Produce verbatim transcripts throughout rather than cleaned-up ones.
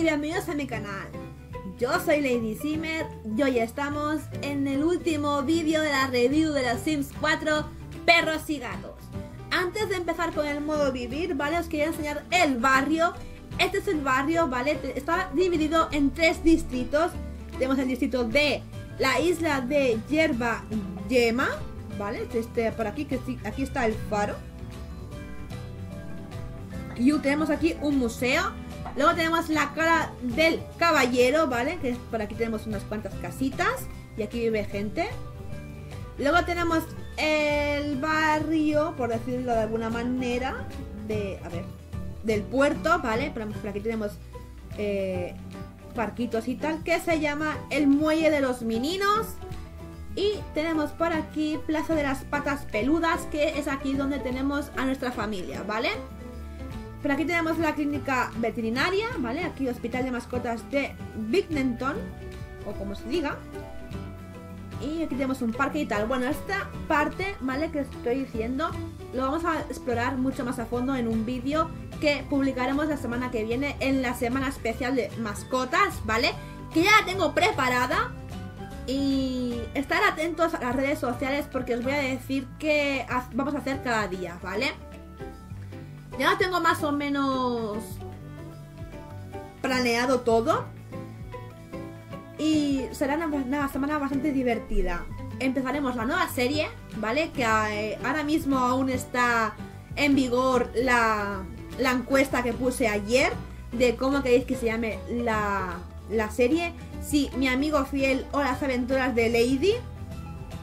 y bienvenidos a mi canal. Yo soy Lady Simmer y hoy estamos en el último vídeo de la review de los Sims cuatro Perros y Gatos. Antes de empezar con el modo vivir, vale, os quería enseñar el barrio. Este es el barrio, vale, está dividido en tres distritos. Tenemos el distrito de la isla de Yerba Yema, vale, este, por aquí, que aquí está el faro. Y tenemos aquí un museo. Luego tenemos la cara del caballero, ¿vale? Que por aquí tenemos unas cuantas casitas y aquí vive gente. Luego tenemos el barrio, por decirlo de alguna manera, de, a ver, del puerto, ¿vale? Por, por aquí tenemos eh, parquitos y tal, que se llama el muelle de los meninos. Y tenemos por aquí Plaza de las Patas Peludas, que es aquí donde tenemos a nuestra familia, ¿vale? Por aquí tenemos la clínica veterinaria, ¿vale? Aquí hospital de mascotas de Big Nenton, o como se diga. Y aquí tenemos un parque y tal. Bueno, esta parte, ¿vale? Que estoy diciendo, lo vamos a explorar mucho más a fondo en un vídeo que publicaremos la semana que viene, en la semana especial de mascotas, ¿vale? Que ya la tengo preparada. Y estar atentos a las redes sociales porque os voy a decir qué vamos a hacer cada día, ¿vale? Ya tengo más o menos planeado todo y será una, una semana bastante divertida. Empezaremos la nueva serie, ¿vale? Que eh, ahora mismo aún está en vigor la, la encuesta que puse ayer de cómo queréis que se llame la, la serie. Si Mi Amigo Fiel o Las Aventuras de Lady,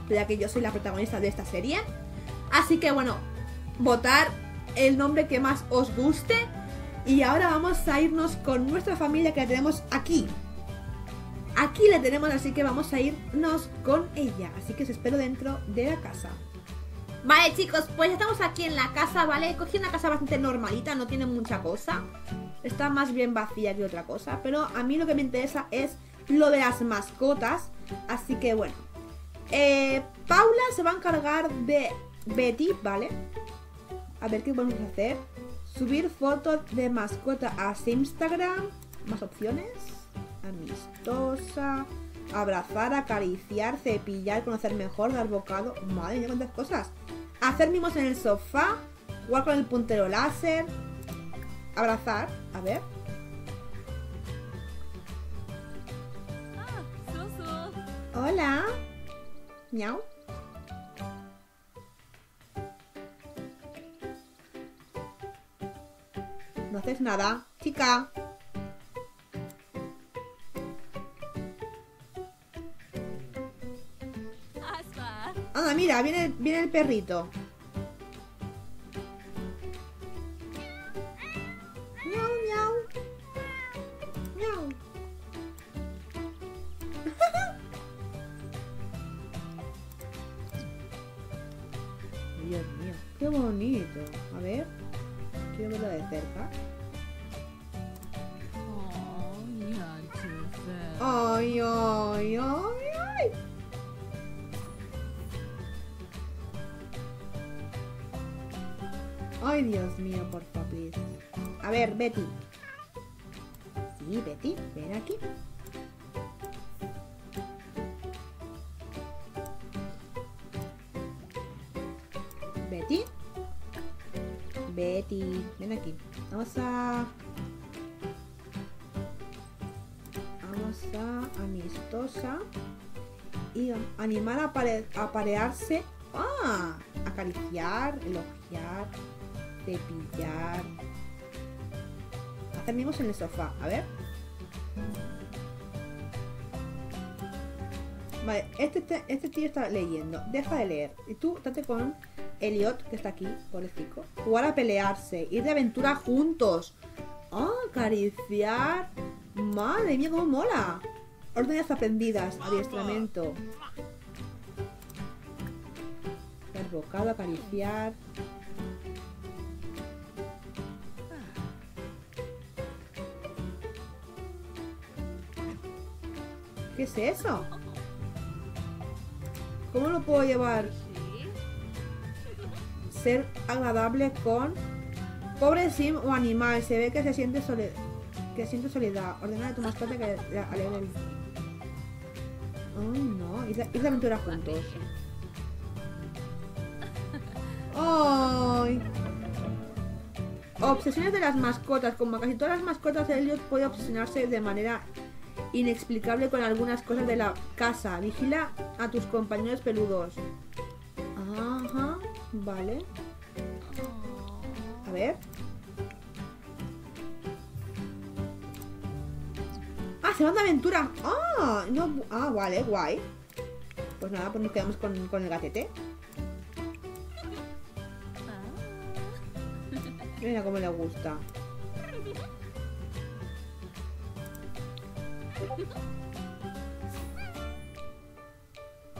ya que yo soy la protagonista de esta serie. Así que bueno, votar el nombre que más os guste. Y ahora vamos a irnos con nuestra familia, que la tenemos aquí. Aquí la tenemos, así que vamos a irnos con ella. Así que os espero dentro de la casa. Vale, chicos, pues ya estamos aquí en la casa, ¿vale? Cogí una casa bastante normalita, no tiene mucha cosa. Está más bien vacía que otra cosa, pero a mí lo que me interesa es lo de las mascotas. Así que bueno, eh, Paula se va a encargar de Betty, ¿vale? A ver qué vamos a hacer. Subir fotos de mascota a Instagram. Más opciones. Amistosa. Abrazar, acariciar, cepillar, conocer mejor, dar bocado. Madre mía, cuántas cosas. Hacer mimos en el sofá. Jugar con el puntero láser. Abrazar. A ver. Hola. Miau. No haces nada, chica. Anda, mira, viene, viene el perrito. Miau, miau. Miau. Dios mío, qué bonito. A ver, quiero verlo de cerca. ¡Ay, ay, ay, ay! ¡Ay, Dios mío, por favor! A ver, Betty. Sí, Betty, ven aquí. Betty. Betty, ven aquí. Vamos a... Vamos a amistosa. Y animar a, pare... a parearse. ¡Ah! Acariciar, elogiar, cepillar. Hacer mimos en el sofá. A ver. Vale, este, este, este tío está leyendo. Deja de leer. Y tú, date con... Elliot, que está aquí, pobrecito. Jugar a pelearse, ir de aventura juntos. Ah, acariciar. Madre mía, cómo mola. Órdenes aprendidas, adiestramiento. Dar bocado, acariciar. ¿Qué es eso? ¿Cómo lo puedo llevar? Ser agradable con pobre sim o animal, se ve que se siente sole... que siento soledad. Ordena a tu mascota que alegra el... Oh, no. Isla, isla aventura juntos. ¡Ay! Obsesiones de las mascotas. Como casi todas las mascotas, Elliot puede obsesionarse de manera inexplicable con algunas cosas de la casa. Vigila a tus compañeros peludos. Ajá, vale. A ver. ¡Ah, se van de aventura! ¡Ah! No, ah, vale, guay. Pues nada, pues nos quedamos con, con el gatete. Mira cómo le gusta.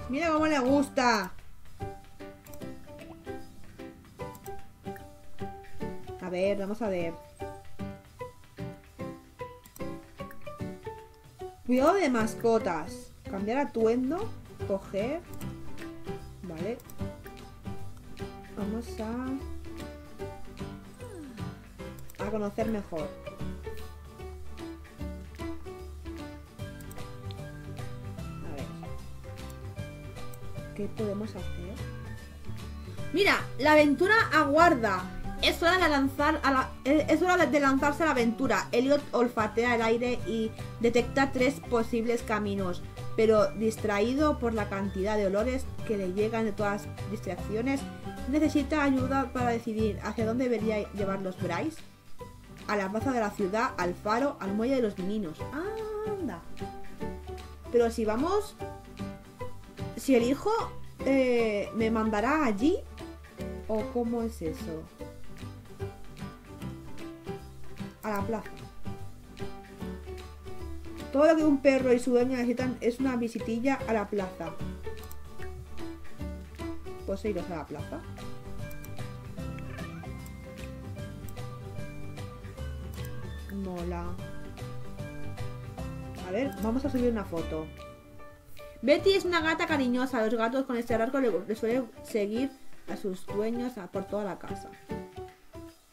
Mira cómo le gusta. A ver, vamos a ver. Cuidado de mascotas. Cambiar atuendo. Coger. Vale. Vamos a... a conocer mejor. A ver, ¿qué podemos hacer? Mira, la aventura aguarda. Es hora de lanzar a la... es hora de lanzarse a la aventura. Elliot olfatea el aire y detecta tres posibles caminos, pero distraído por la cantidad de olores que le llegan de todas distracciones, necesita ayuda para decidir hacia dónde debería llevar los Bryce. A la plaza de la ciudad, al faro, al muelle de los niños. ¡Anda! Pero si vamos... si elijo, eh, ¿me mandará allí? ¿O cómo es eso? A la plaza. Todo lo que un perro y su dueño necesitan es una visitilla a la plaza. Pues iros a la plaza. Mola. A ver, vamos a subir una foto. Betty es una gata cariñosa. Los gatos con este rasgo le, le suelen seguir a sus dueños a, por toda la casa.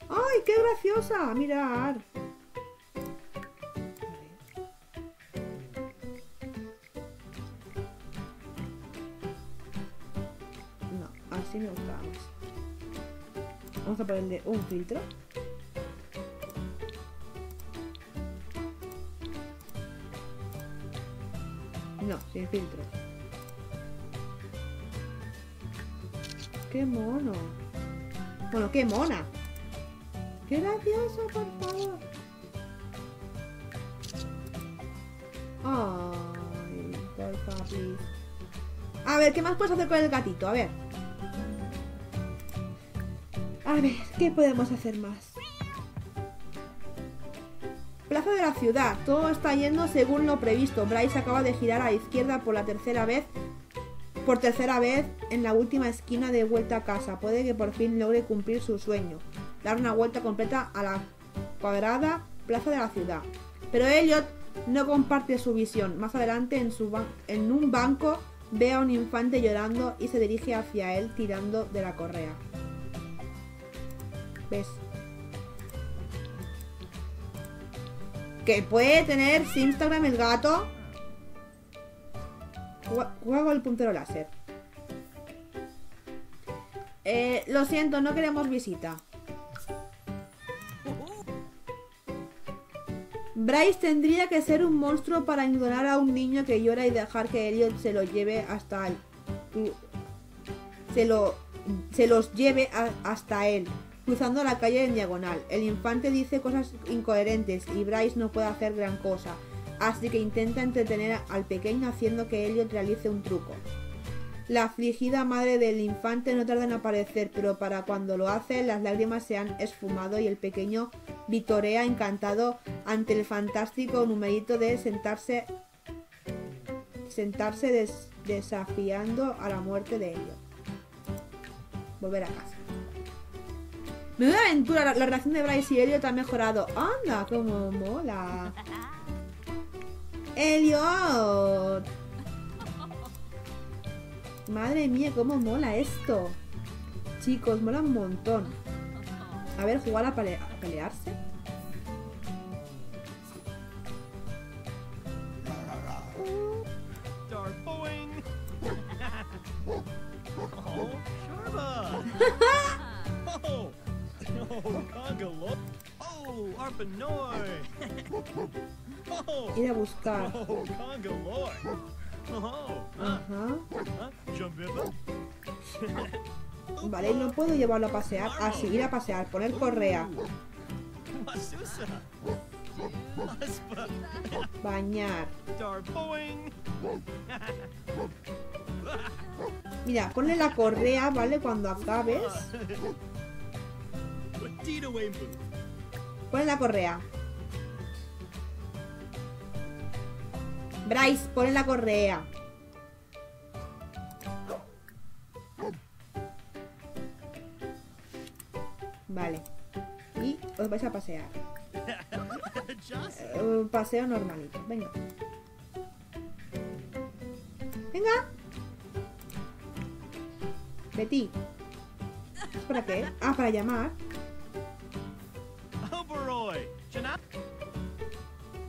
¡Ay, qué graciosa! Mirad. No, así me gusta más. Vamos a ponerle un filtro. No, sin filtro. ¡Qué mono! Bueno, ¡qué mona! ¡Qué gracioso, por favor! ¡Ay, por favor! A ver, ¿qué más puedes hacer con el gatito? A ver. A ver, ¿qué podemos hacer más? Plaza de la ciudad. Todo está yendo según lo previsto. Bryce acaba de girar a la izquierda por la tercera vez por tercera vez en la última esquina de vuelta a casa. Puede que por fin logre cumplir su sueño, dar una vuelta completa a la cuadrada plaza de la ciudad. Pero Elliot no comparte su visión. Más adelante en, su en un banco ve a un infante llorando y se dirige hacia él tirando de la correa. ¿Ves? ¿Que puede tener Instagram el gato? Juego el puntero láser. Eh, lo siento, no queremos visita. Bryce tendría que ser un monstruo para ignorar a un niño que llora y dejar que Elliot se lo lleve hasta él. Se, lo, se los lleve a, hasta él. Cruzando la calle en diagonal. El infante dice cosas incoherentes y Bryce no puede hacer gran cosa, así que intenta entretener al pequeño haciendo que Elliot realice un truco. La afligida madre del infante no tarda en aparecer, pero para cuando lo hace, las lágrimas se han esfumado y el pequeño vitorea encantado ante el fantástico numerito de sentarse, sentarse des, desafiando a la muerte de Elliot. Volver a casa. Menuda aventura, la, la relación de Bryce y Elliot ha mejorado. ¡Anda! ¡Cómo mola! ¡Elliot! Madre mía, cómo mola esto. Chicos, mola un montón. A ver, jugar a, pele a pelearse. Ir a buscar. Ajá. Vale, no puedo llevarlo a pasear. A seguir a pasear, poner correa. Bañar. Mira, ponle la correa, ¿vale? Cuando acabes. Ponle la correa. Bryce, ponle la correa. Vale. Y os vais a pasear. Uh, paseo normalito. Venga. Venga. Betty. ¿Para qué? Ah, para llamar.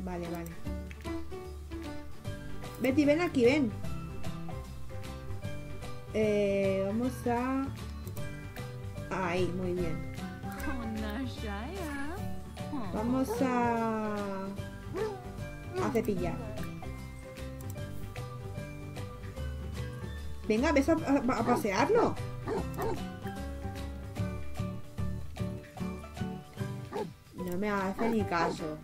Vale, vale. Betty, ven aquí, ven. Eh, vamos a... Ahí, muy bien. Vamos a... a cepillar. Venga, ves a, a, a pasearlo. No me hace ni caso.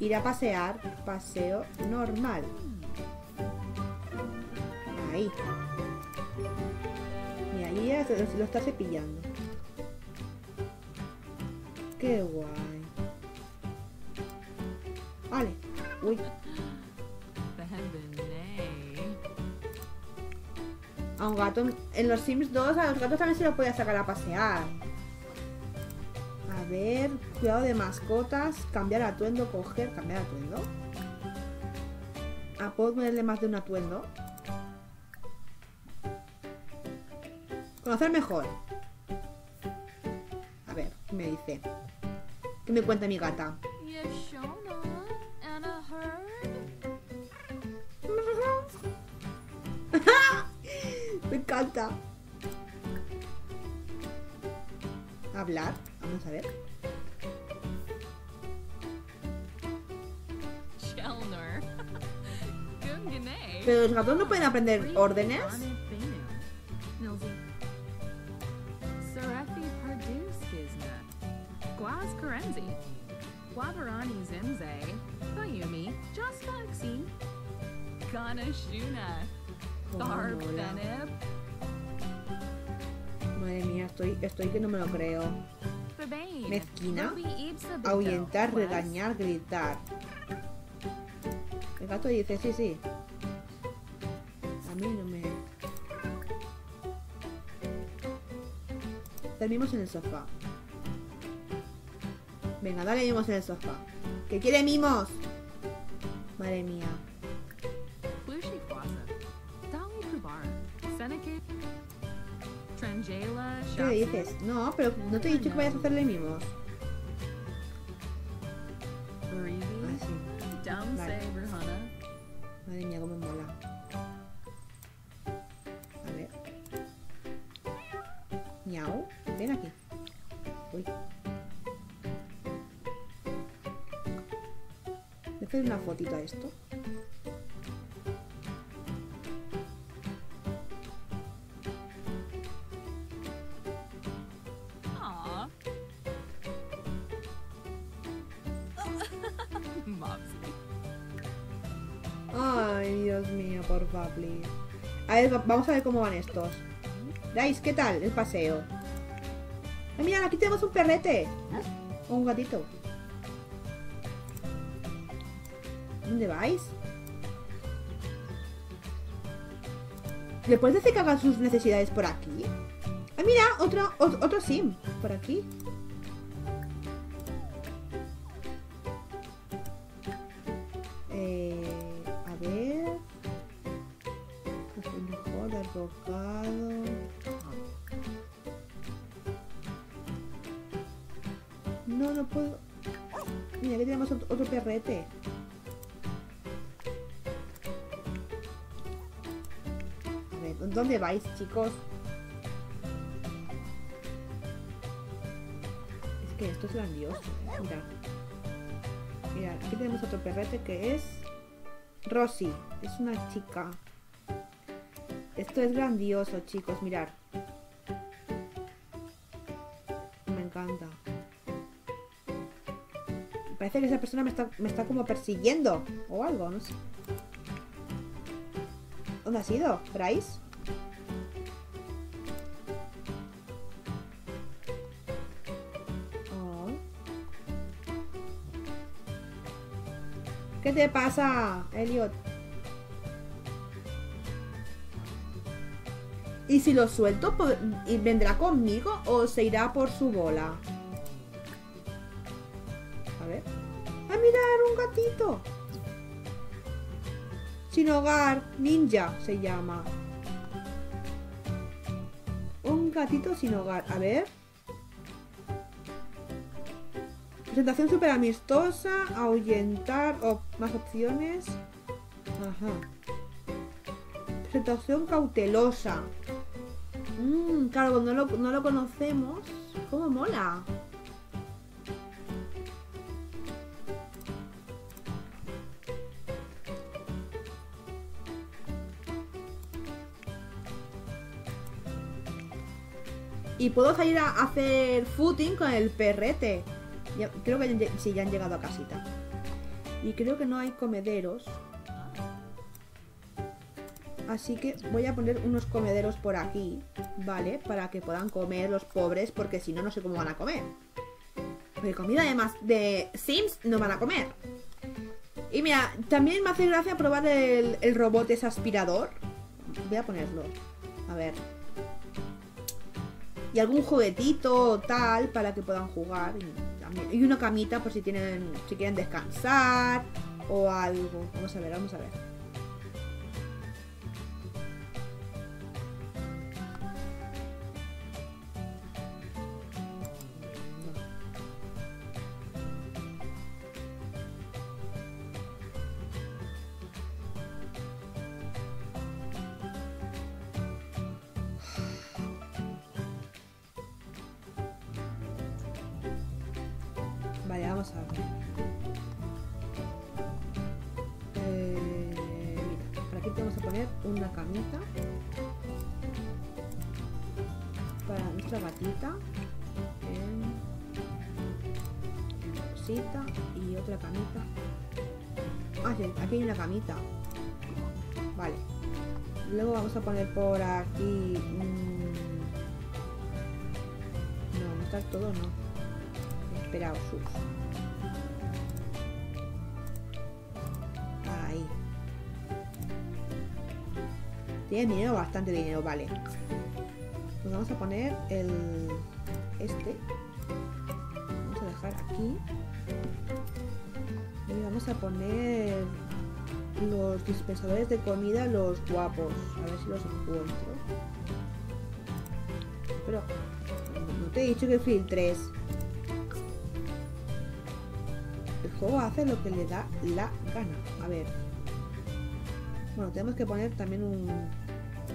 Ir a pasear, paseo normal. Ahí. Y ahí lo, lo está cepillando. Qué guay. Vale. Uy. A un gato. En los Sims dos a los gatos también se los podía sacar a pasear. A ver. Cuidado de mascotas. Cambiar atuendo. Coger. Cambiar atuendo. Ah, puedo ponerle más de un atuendo. Conocer mejor. A ver. ¿Qué me dice? ¿Qué me cuenta mi gata? Me encanta. Hablar. Vamos a ver. Pero los gatos no pueden aprender órdenes. Madre mía, estoy, estoy que no me lo creo. Mezquina. Ahuyentar, regañar, gritar. El gato dice, sí, sí. A mí no me... Dormimos en el sofá. Venga, dale mimos en el sofá. ¿Qué quiere mimos? Madre mía. ¿Qué le dices? No, pero no te he dicho que vayas a hacerle mimos. Ah, sí. Vale. Madre mía, cómo me mola. A ver. Miau, ven aquí. Uy. Voy a hacer una fotito a esto. Ay, Dios mío, porfa, please. A ver, vamos a ver cómo van estos. Dais, ¿qué tal el paseo? Ay, mirad, aquí tenemos un perrete. O un gatito. ¿Dónde vais? ¿Le puedes decir que hagan sus necesidades por aquí? Ay, mira, otro, otro sim. Por aquí. No, no puedo. Mira, aquí tenemos otro perrete. A ver, ¿Dónde vais, chicos? Es que esto es grandioso. Mirad. Mirad, aquí tenemos otro perrete que es... Rosy. Es una chica. Esto es grandioso, chicos. Mirad. Me encanta. Parece que esa persona me está, me está como persiguiendo. O algo, no sé. ¿Dónde has ido, Bryce? Oh. ¿Qué te pasa, Elliot? ¿Y si lo suelto, vendrá conmigo o se irá por su bola? A ver. ¡Ah, mirar! ¡Un gatito! Sin hogar, ninja se llama. Un gatito sin hogar. A ver. Presentación súper amistosa. Ahuyentar. Oh, más opciones. Ajá. Presentación cautelosa. Mmm, claro, no lo, no lo conocemos. ¿Cómo mola? Y puedo salir a hacer footing con el perrete. Ya, creo que sí, ya han llegado a casita. Y creo que no hay comederos. Así que voy a poner unos comederos por aquí, ¿vale? Para que puedan comer los pobres, porque si no, no sé cómo van a comer. Porque comida además de Sims no van a comer. Y mira, también me hace gracia probar el, el robot ese aspirador. Voy a ponerlo. A ver... Y algún juguetito o tal para que puedan jugar. Y una camita por si tienen, si quieren descansar o algo. Vamos a ver, vamos a ver. Vale, vamos a ver. Eh, mira, por aquí te vamos a poner una camita para nuestra gatita. Eh, una cosita y otra camita. Ah, sí, aquí hay una camita. Vale. Luego vamos a poner por aquí. Mmm, no, no está todo, no. Esperaos, ahí. Tiene dinero, bastante dinero, vale. Pues vamos a poner el... Este. Vamos a dejar aquí. Y vamos a poner los dispensadores de comida, los guapos. A ver si los encuentro. Pero... No te he dicho que filtres. O hace lo que le da la gana. A ver. Bueno, tenemos que poner también un...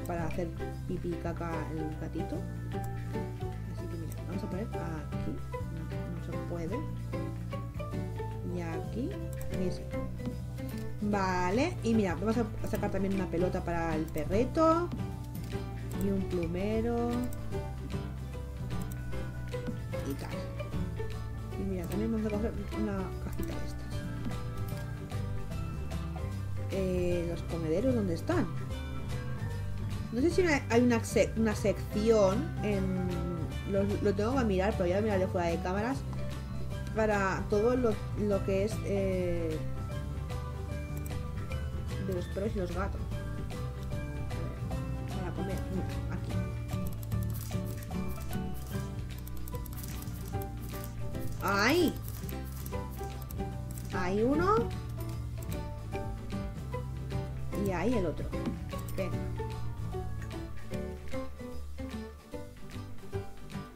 Para hacer pipí caca el gatito. Así que mira, vamos a poner aquí. No, no se puede. Y aquí. Y así. Vale. Y mira, vamos a sacar también una pelota para el perreto. Y un plumero. Y tal. Y mira, también vamos a coger una cajita de estas. Eh, los comederos, ¿dónde están? No sé si hay una, sec una sección en... Lo, lo tengo que mirar, pero ya lo miraré fuera de cámaras. Para todo lo, lo que es... Eh, de los perros y los gatos. Para comer. Aquí. ¡Ay! Hay uno. Y ahí el otro. Venga.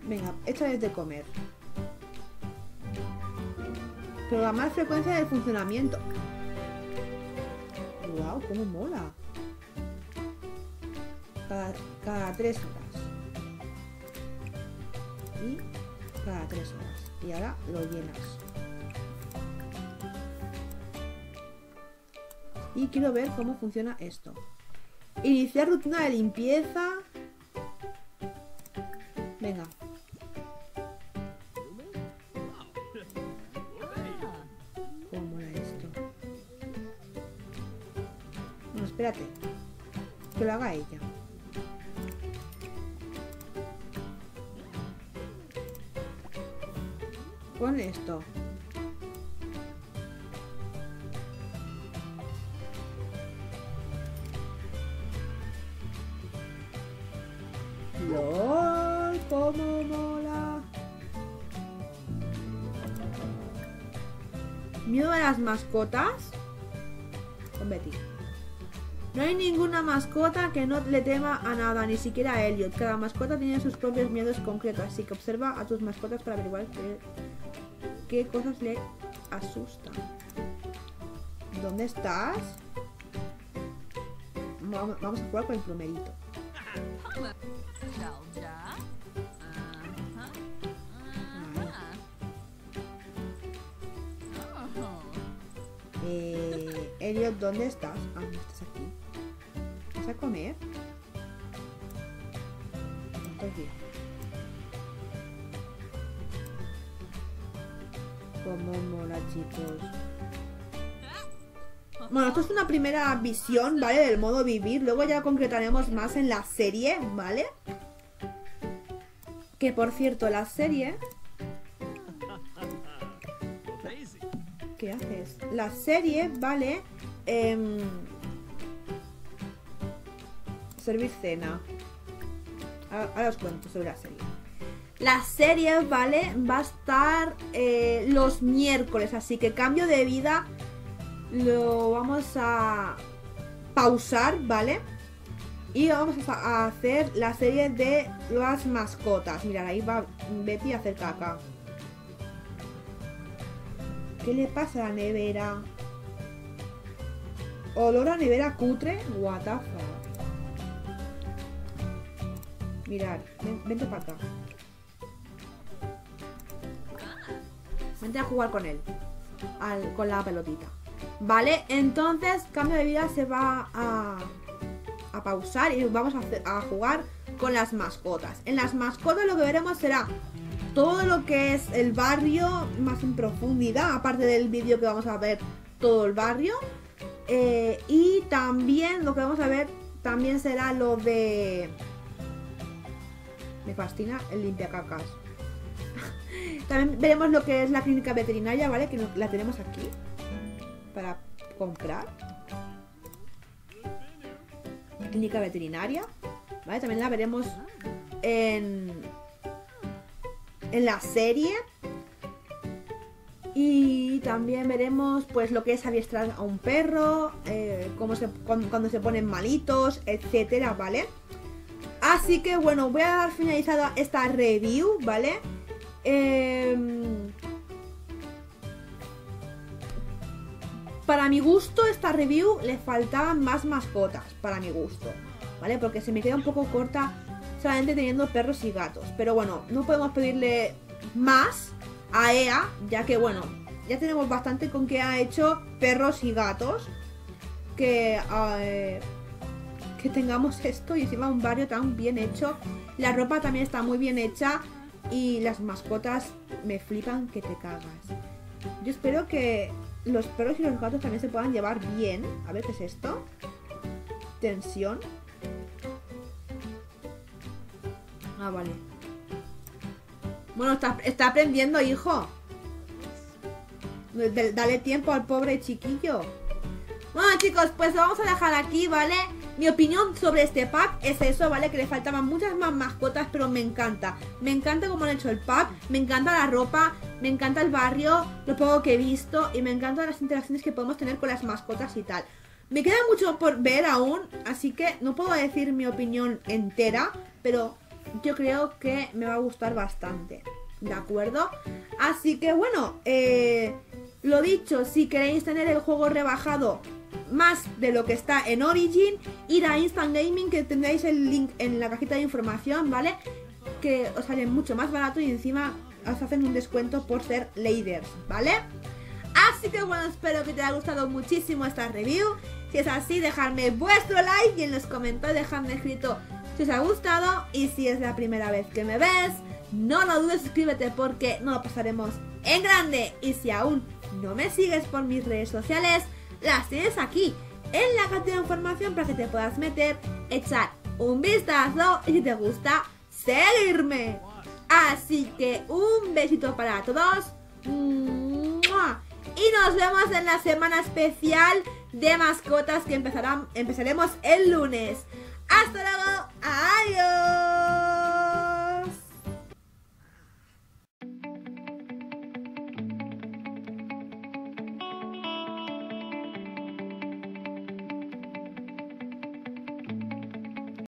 Venga, esta es de comer. Programar frecuencia de funcionamiento. ¡Wow! ¡Cómo mola! cada, cada tres horas. Y cada tres horas. Y ahora lo llenas. Y quiero ver cómo funciona esto. Iniciar rutina de limpieza. Venga. ¿Cómo era esto? No, espérate. Que lo haga ella. Pon esto. ¡Lol! ¡Cómo mola! ¿Miedo a las mascotas? Con Betty. No hay ninguna mascota que no le tema a nada, ni siquiera a Elliot. Cada mascota tiene sus propios miedos concretos, así que observa a tus mascotas para averiguar qué, qué cosas le asustan. ¿Dónde estás? Vamos a jugar con el plumerito. Eh, Elliot, ¿dónde estás? Ah, no estás aquí. ¿Vas a comer? No, aquí. Como mola, chicos. Bueno, esto es una primera visión, ¿vale? Del modo vivir. Luego ya concretaremos más en la serie, ¿vale? Que por cierto, la serie... ¿Qué haces? La serie, ¿vale? Eh... Servir cena. Ahora os cuento sobre la serie. La serie, ¿vale? Va a estar eh, los miércoles, así que cambio de vida lo vamos a pausar, ¿vale? Y vamos a hacer la serie de las mascotas. Mirad, ahí va Betty a hacer caca. ¿Qué le pasa a la nevera? Olor a nevera cutre. What the fuck. Mirad, ven, vente para acá. Vente a jugar con él. Al, con la pelotita. Vale, entonces cambio de vida se va a, a pausar y vamos a, hacer, a jugar con las mascotas. En las mascotas lo que veremos será todo lo que es el barrio más en profundidad, aparte del vídeo que vamos a ver todo el barrio. Eh, y también lo que vamos a ver también será lo de... Me fascina el limpiacacas. También veremos lo que es la clínica veterinaria, ¿vale? Que la tenemos aquí. Para comprar. Clínica veterinaria. Vale, también la veremos en, en la serie. Y también veremos pues lo que es adiestrar a un perro. Eh, cómo se, cuando, cuando se ponen malitos, etcétera, ¿vale? Así que bueno, voy a dar finalizada esta review, ¿vale? Eh, Para mi gusto, esta review le faltaban más mascotas, para mi gusto, ¿vale? Porque se me queda un poco corta solamente teniendo perros y gatos. Pero bueno, no podemos pedirle más a E A, ya que bueno, ya tenemos bastante con que ha hecho perros y gatos. Que, eh, que tengamos esto y encima un barrio tan bien hecho. La ropa también está muy bien hecha y las mascotas me flipan que te cagas. Yo espero que... los perros y los gatos también se puedan llevar bien. A ver, ¿qué es esto? Tensión. Ah, vale. Bueno, está, está aprendiendo, hijo. Dale tiempo al pobre chiquillo. Bueno, chicos, pues lo vamos a dejar aquí, ¿vale? Mi opinión sobre este pack es eso, ¿vale? Que le faltaban muchas más mascotas, pero me encanta. Me encanta cómo han hecho el pack, me encanta la ropa, me encanta el barrio, lo poco que he visto, y me encantan las interacciones que podemos tener con las mascotas y tal. Me queda mucho por ver aún, así que no puedo decir mi opinión entera, pero yo creo que me va a gustar bastante, ¿de acuerdo? Así que bueno, eh, lo dicho, si queréis tener el juego rebajado... más de lo que está en Origin, ir a Instant Gaming, que tendréis el link en la cajita de información, ¿vale? Que os sale mucho más barato y encima os hacen un descuento por ser leaders, ¿vale? Así que bueno, espero que te haya gustado muchísimo esta review. Si es así, dejadme vuestro like y en los comentarios dejadme escrito si os ha gustado. Y si es la primera vez que me ves, no lo dudes, suscríbete porque nos lo pasaremos en grande. Y si aún no me sigues por mis redes sociales, las tienes aquí en la cajita de información para que te puedas meter, echar un vistazo y si te gusta, seguirme. Así que un besito para todos y nos vemos en la semana especial de mascotas que empezarán, empezaremos el lunes. Hasta luego, adiós.